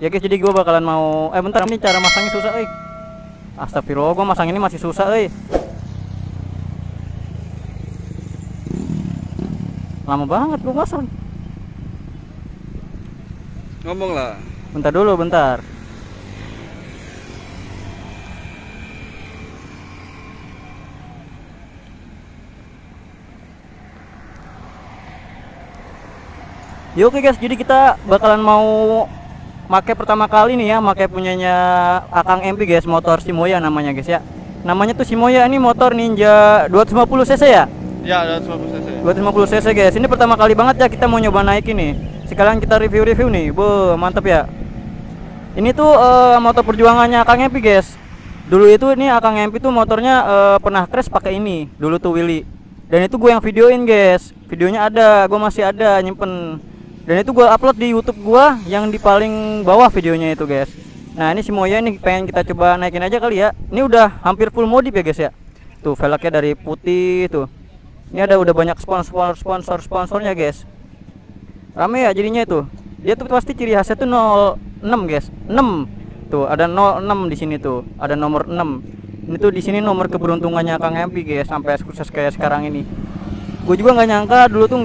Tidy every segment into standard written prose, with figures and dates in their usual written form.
Ya guys, jadi gue bakalan mau bentar, ini cara masangnya susah, Astagfirullah, gue masang ini masih susah, Lama banget gue masang. Ngomong lah. Bentar dulu, bentar. Ya oke guys, jadi kita bakalan mau pakai pertama kali nih ya, pakai punyanya Akang MP guys, motor Simoya namanya guys ya. Namanya tuh Simoya, ini motor Ninja 250cc ya? Ya, 250cc. 250cc guys. Ini pertama kali banget ya kita mau nyoba naik ini. Sekalian kita review-review nih. Bo, mantap ya. Ini tuh motor perjuangannya Akang MP guys. Dulu itu ini Akang MP tuh motornya pernah crash pakai ini. Dulu tuh Willy. Dan itu gue yang videoin guys. Videonya ada, gue masih ada nyimpen. Dan itu gue upload di YouTube gue yang di paling bawah videonya itu guys. Nah ini Simoya ini pengen kita coba naikin aja kali ya. Ini udah hampir full modif ya guys ya. Tuh velgnya dari putih tuh. Ini ada udah banyak sponsornya guys. Rame ya jadinya itu. Dia tuh pasti ciri khasnya tuh 06 guys. 6. Tuh ada 06 di sini tuh. Ada nomor 6. Ini tuh di sini nomor keberuntungannya Akang MP guys sampai sukses kayak sekarang ini. Gue juga nggak nyangka dulu tuh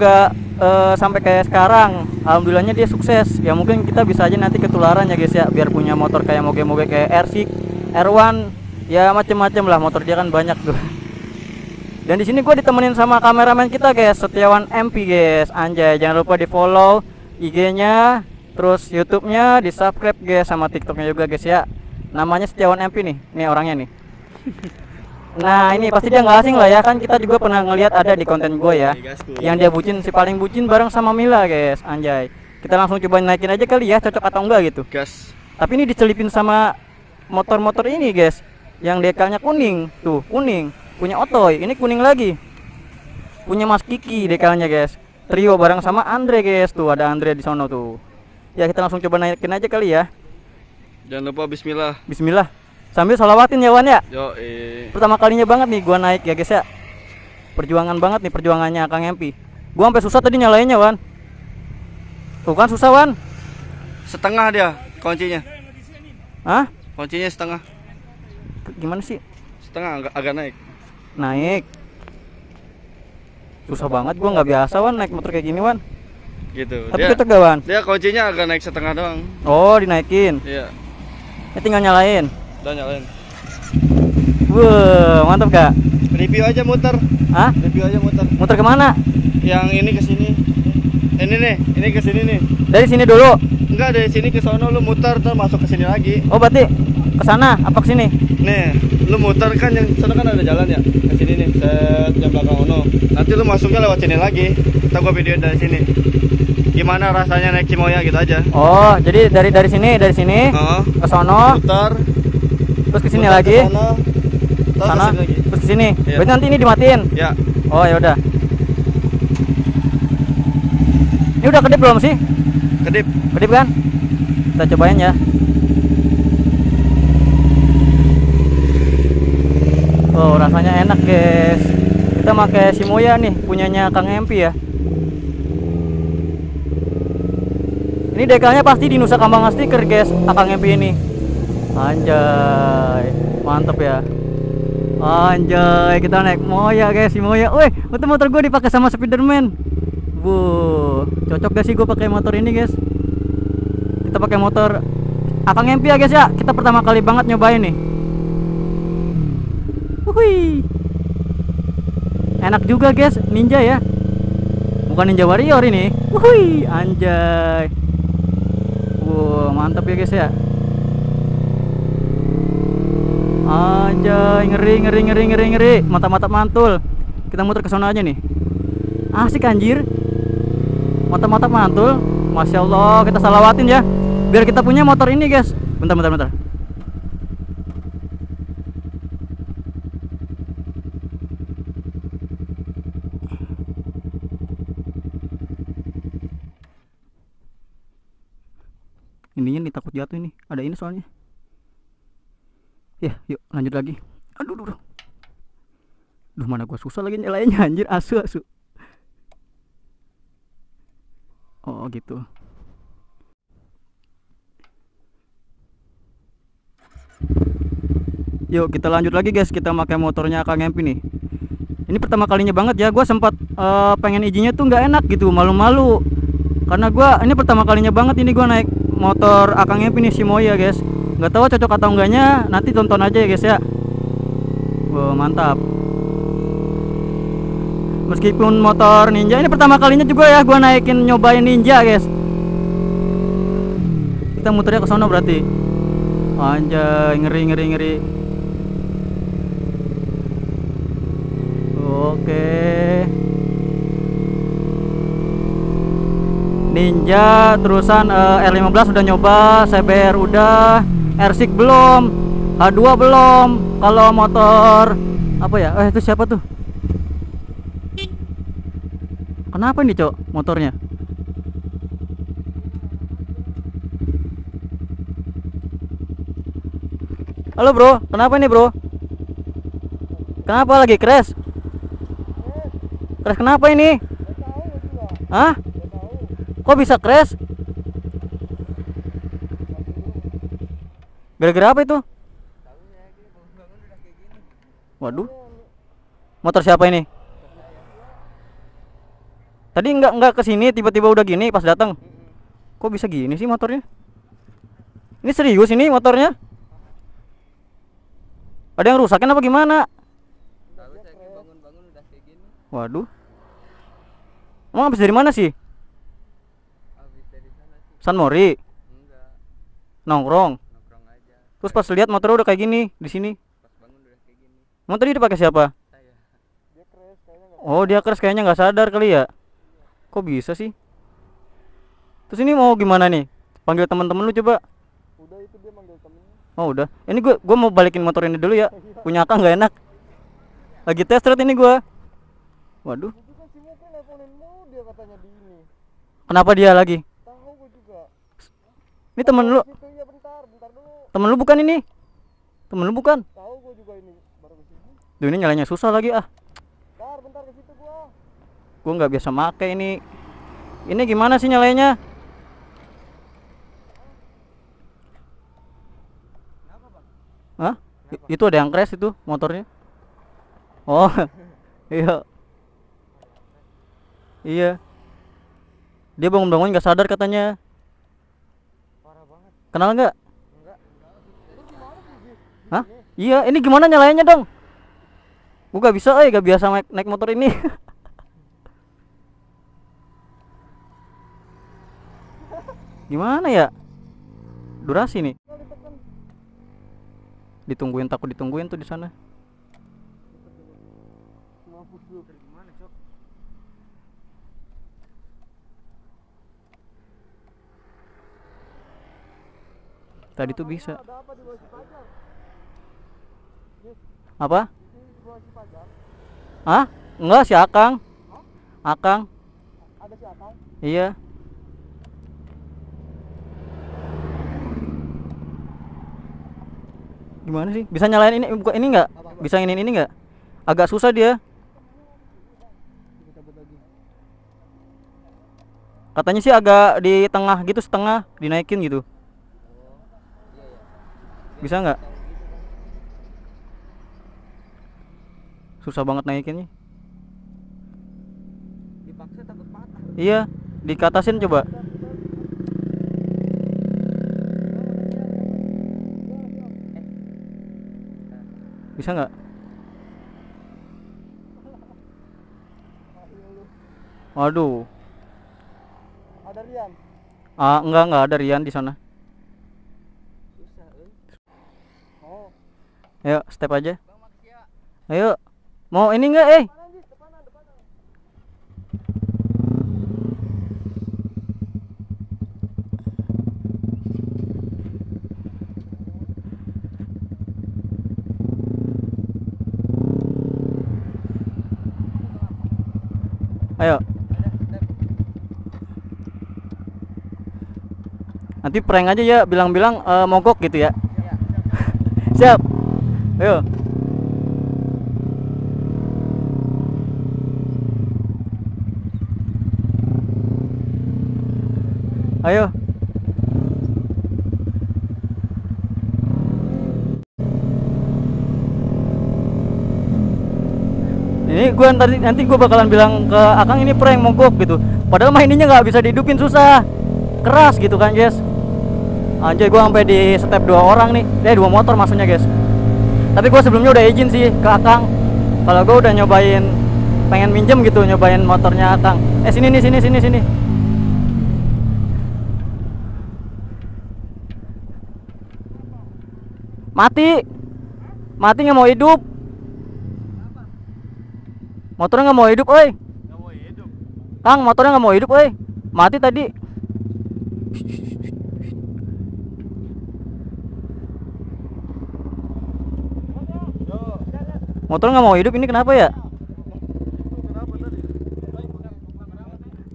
sampai kayak sekarang. Alhamdulillahnya dia sukses ya, mungkin kita bisa aja nanti ketularan ya guys ya, biar punya motor kayak moge-moge kayak R6, R1 ya, macem-macem lah motor dia kan banyak tuh. Dan di sini gue ditemenin sama kameramen kita guys, Setiawan MP guys, anjay. Jangan lupa di follow IG-nya, terus YouTube-nya di subscribe guys, sama TikTok-nya juga guys ya. Namanya Setiawan MP nih, nih orangnya nih. Nah ini pasti dia nggak asing lah ya, kan kita juga pernah ngelihat ada di konten gue ya, yang dia bucin, si paling bucin bareng sama Mila guys, anjay. Kita langsung coba naikin aja kali ya, cocok atau enggak gitu guys. Tapi ini dicelipin sama motor-motor ini guys, yang dekalnya kuning tuh, kuning punya Otoy, ini kuning lagi punya Mas Kiki dekalnya guys, trio bareng sama Andre guys. Tuh ada Andre di sono tuh ya, kita langsung coba naikin aja kali ya. Jangan lupa bismillah, bismillah sambil salawatin ya Wan ya. Yoi. Pertama kalinya banget nih gua naik ya guys ya. Perjuangan banget nih perjuangannya Akang MP. Gua sampai susah tadi nyalainnya Wan. Tuh kan susah Wan. Setengah dia kuncinya. Hah? Kuncinya setengah. Gimana sih? Setengah agak naik. Naik. Susah banget, gua nggak biasa Wan naik motor kayak gini Wan. Gitu. Tapi cocok gak Wan? Dia kuncinya agak naik setengah doang. Oh dinaikin. Iya. Ya tinggal nyalain. Udah nyalain. Wuh, mantap gak? Review aja muter. Hah? Review aja muter. Muter kemana? Yang ini ke sini. Ini nih, ini ke sini nih. Dari sini dulu? Enggak, dari sini ke sono lu muter terus masuk ke sini lagi. Oh, berarti ke sana apa ke sini? Nih, lu muter kan yang sana kan ada jalan ya. Ke sini nih, set jam belakang ono. Nanti lu masuknya lewat sini lagi. Kita gua video dari sini. Gimana rasanya naik Simoya gitu aja. Oh, jadi dari sini ke sono muter. Terus kesini lagi, sana, terus kesini. Ya. Berarti nanti ini dimatiin. Ya. Oh ya udah. Ini udah kedip belum sih? Kedip. Kedip kan? Kita cobain ya. Oh rasanya enak guys. Kita pakai Simoya nih, punyanya Akang MP ya. Ini dekalnya pasti di Nusa Kambang stiker guys, Akang MP ini. Anjay, mantep ya. Anjay, kita naik Moya guys, Simoya. Woi, motor gue dipakai sama Spider-Man. Bu, cocok gak sih gue pakai motor ini guys? Kita pakai motor Akang MP ya guys ya. Kita pertama kali banget nyobain nih. Wuih, enak juga guys, Ninja ya. Bukan Ninja Warrior ini. Wuih, anjay. Bu, mantep ya guys ya. Anjay, ngeri. Mata-mata mantul. Kita muter ke sana aja nih. Asik anjir. Mata-mata mantul. Masya Allah, kita salawatin ya. Biar kita punya motor ini, guys. Bentar. Ininya nih takut jatuh ini. Ada ini soalnya. Ya, yuk lanjut lagi. Aduh. Duh, mana gua susah lagi nyalainnya anjir, asu. Oh, gitu. Yuk kita lanjut lagi guys, kita pakai motornya Akang MP nih. Ini pertama kalinya banget ya, gue sempat pengen izinnya tuh nggak enak gitu, malu-malu. Karena gue ini pertama kalinya banget ini gue naik motor Akang MP nih, Simoya guys. Nggak tahu cocok atau enggaknya, nanti tonton aja ya guys ya. Wow, mantap. Meskipun motor Ninja, ini pertama kalinya juga ya gue nyobain Ninja guys. Kita muternya ke sana berarti. Anjay, ngeri. Oke. Ninja terusan R15 udah nyoba, CBR udah, R6 belum, H2 belum. Kalau motor apa ya? Itu siapa tuh? Kenapa ini, Cok, motornya? Halo bro, kenapa ini bro? Kenapa lagi crash? Crash kenapa ini? Hah? Kok bisa crash? Gara-gara apa itu? Waduh, motor siapa ini? Tadi nggak kesini, tiba-tiba udah gini pas datang. Kok bisa gini sih motornya? Ini serius ini motornya? Ada yang rusakin apa gimana? Bangun-bangun udah kayak gini. Waduh. Emang habis dari mana sih? Habis dari sana sih. San Mori? Enggak. Nongkrong. Nongkrong aja. Terus pas lihat motor udah kayak gini di sini. Pas bangun udah kayak gini. Emang tadi dipakai siapa? Saya. Dia crash kayaknya enggak. Oh, dia crash kayaknya nggak sadar kali ya. Kok bisa sih? Terus ini mau gimana nih? Panggil teman-teman lu coba. Udah itu dia manggil temennya. Oh udah, ini gue mau balikin motor ini dulu ya, punya Akang nggak enak. Lagi test ride ini gue. Waduh. Kenapa dia lagi? Ini temen lu. Temen lu bukan ini? Temen lu bukan? Duh ini nyalanya susah lagi ah. Gue nggak biasa make ini. Ini gimana sih nyalanya? Hah? Kenapa? Itu ada yang crash itu motornya. Oh. Iya. Iya. Dia bangun-bangun nggak sadar katanya. Parah banget. Kenal nggak? Enggak. Hah? Iya, ini gimana nyalainnya dong? Gua nggak bisa, nggak biasa naik motor ini. Gimana ya? Durasi nih. Ditungguin, takut ditungguin tuh di sana. Tadi tuh bisa. Apa? Hah? Enggak, si Akang. Akang. Ada si Akang? Iya. Gimana sih? Bisa nyalain ini? Bukan ini nggak? Bisa ini nggak? Agak susah dia. Katanya sih agak di tengah gitu, setengah dinaikin gitu. Bisa nggak? Susah banget naikinnya. Iya, dikatasin coba. Bisa nggak? Aduh. Ada Rian? Ah, enggak ada Rian di sana. Oh. Ayo, step aja. Ayo. Mau ini enggak, Depan. Ayo. Nanti prank aja ya, bilang-bilang mogok gitu ya. Siap. Ayo. Ayo. Ini gue nanti gue bakalan bilang ke Akang ini prank mogok gitu. Padahal maininnya nggak bisa dihidupin, susah, keras gitu kan guys. Anjay, gue sampai di step 2 orang nih, dua motor maksudnya guys. Tapi gue sebelumnya udah izin sih ke Akang. Kalau gue udah nyobain, pengen minjem gitu, nyobain motornya Akang. Sini nih, sini. Mati nggak mau hidup. Motornya nggak mau hidup, oi. Nggak mau hidup. Kang, motornya nggak mau hidup, oi. Mati tadi. Motor nggak mau hidup, ini kenapa ya?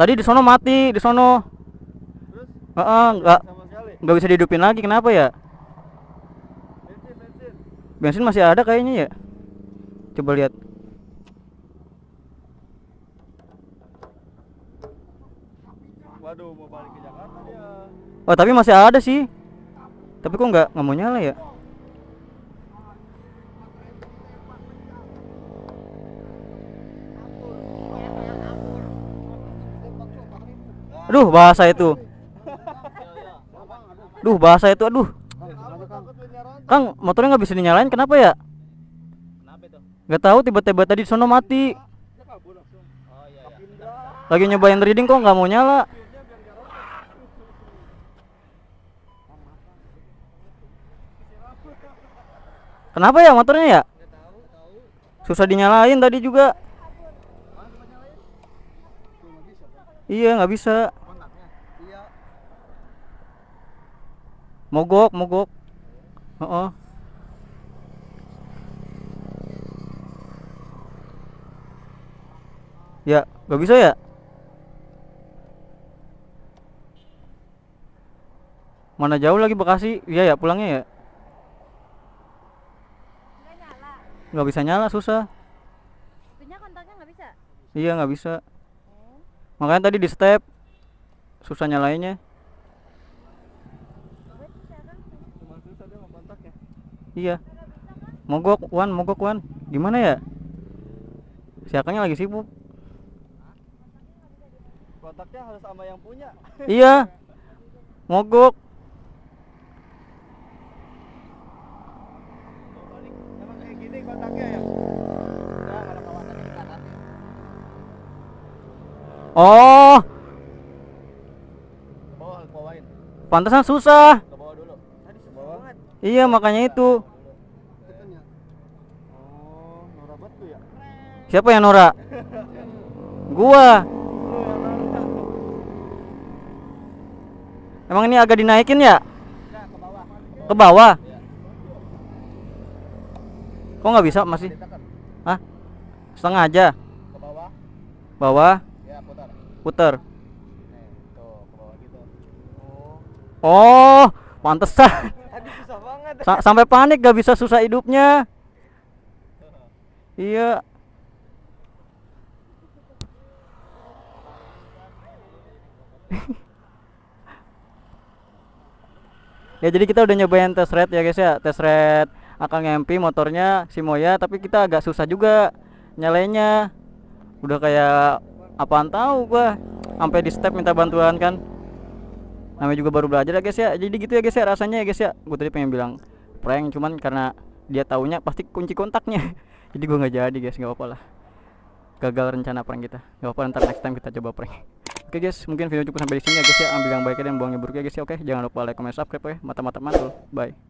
Tadi di sono mati, di sono. Nggak bisa dihidupin lagi, kenapa ya? Bensin masih ada kayaknya ya. Coba lihat. Waduh, mau balik ke Jakarta dia. Oh, tapi masih ada sih. Tapi kok nggak mau nyala ya? Aduh, bahasa itu. Duh, bahasa itu, aduh. Kang, motornya nggak bisa dinyalain, kenapa ya? Nggak tahu, tiba-tiba tadi sono mati. Lagi nyobain reading kok nggak mau nyala. Kenapa ya motornya ya? Susah dinyalain tadi juga. Iya, nggak bisa. Mogok. Oh. Ya, nggak bisa ya? Mana jauh lagi Bekasi? Iya ya, pulangnya ya. Nggak bisa nyala, susah. Punya kontaknya nggak bisa? Iya, nggak bisa. Makanya tadi di step susah nyalainnya. Iya, mogok wan, gimana ya? Si Akangnya lagi sibuk. Kontaknya harus sama yang punya. Iya, mogok. Emang kayak gini kontaknya ya? Oh, pantesan susah. Iya, makanya itu. Siapa yang Nora? Gua. Emang ini agak dinaikin ya? Ke bawah. Kok nggak bisa masih? Hah? Setengah aja. Ke bawah. Bawah. Putar. Oh, pantesan. Sampai panik, gak bisa, susah hidupnya. Iya. Ya, jadi kita udah nyobain test ride ya guys ya. Test ride Akang MP motornya Simoya, tapi kita agak susah juga nyalainnya. Udah kayak apaan tahu gua. Sampai di step minta bantuan kan. Namanya juga baru belajar ya guys ya. Jadi gitu ya guys ya rasanya ya guys ya. Gue tadi pengen bilang prank, cuman karena dia taunya pasti kunci kontaknya. Jadi gue nggak jadi guys, nggak apa-apa lah. Gagal rencana prank kita. Nggak apa-apa, ntar next time kita coba prank. Oke guys, mungkin video cukup sampai di sini ya guys ya. Ambil yang baiknya dan buang yang buruknya guys ya. Oke, jangan lupa like, comment, subscribe ya. Mata-mata mantul. Bye.